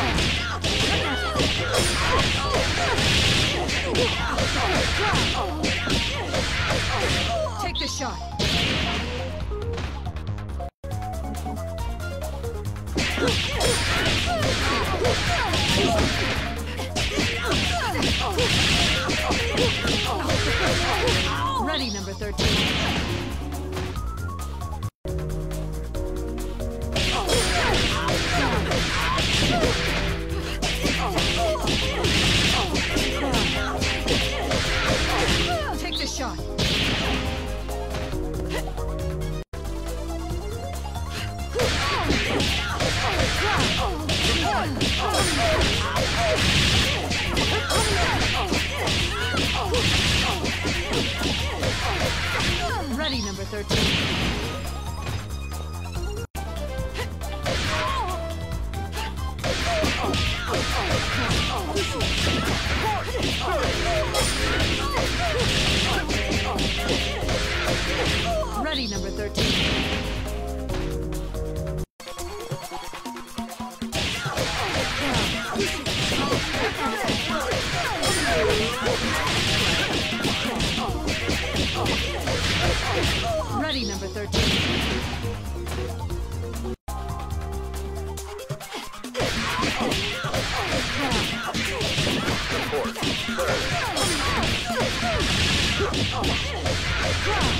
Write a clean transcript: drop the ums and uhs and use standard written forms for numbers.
Take the shot. Ready, number 13. Ready, number 13. Ready, number 13. Ready, number 13. Go!